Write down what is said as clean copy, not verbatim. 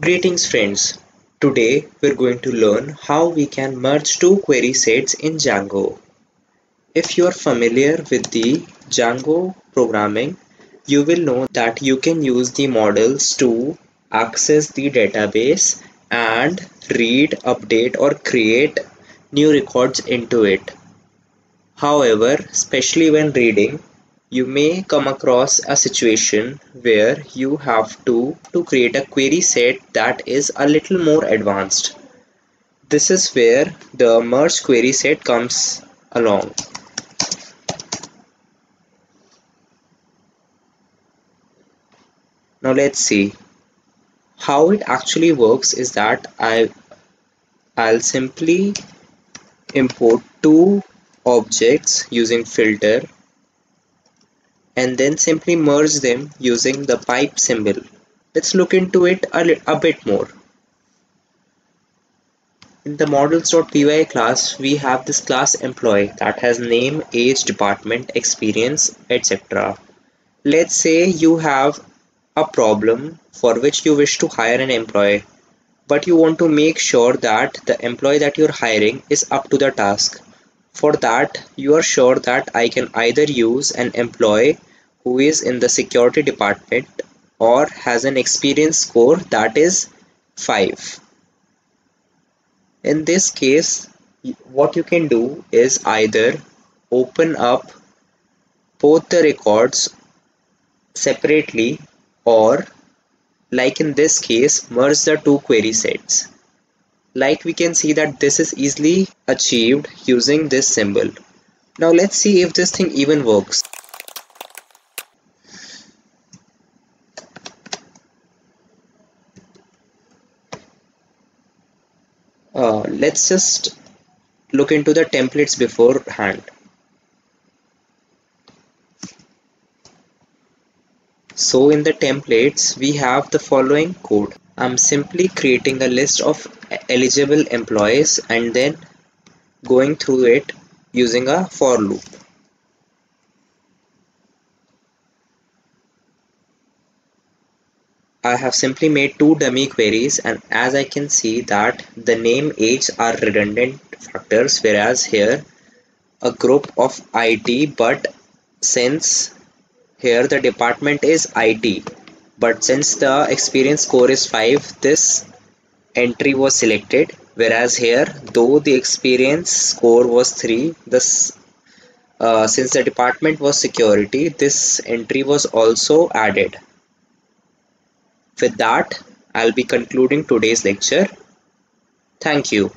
Greetings friends, today we're going to learn how we can merge two query sets in Django. If you're familiar with the Django programming, you will know that you can use the models to access the database and read, update or create new records into it. However, especially when reading, you may come across a situation where you have to create a query set that is a little more advanced. This is where the merge query set comes along. Now let's see how it actually works. Is that I'll simply import two objects using filter and then simply merge them using the pipe symbol. Let's look into it a bit more. In the models.py class, we have this class employee that has name, age, department, experience, etc. Let's say you have a problem for which you wish to hire an employee, but you want to make sure that the employee that you're hiring is up to the task. For that, you are sure that I can either use an employee who is in the security department or has an experience score that is 5. In this case, what you can do is either open up both the records separately or, like in this case, merge the two query sets. Like we can see that this is easily achieved using this symbol. Now let's see if this thing even works. Let's just look into the templates beforehand. So in the templates, we have the following code. I'm simply creating a list of eligible employees and then going through it using a for loop. I have simply made two dummy queries, and as I can see that the name, age are redundant factors, whereas here a group of IT, but since here the department is IT, but since the experience score is 5, this entry was selected, whereas here, though the experience score was 3, since the department was security, this entry was also added. With that, I'll be concluding today's lecture. Thank you.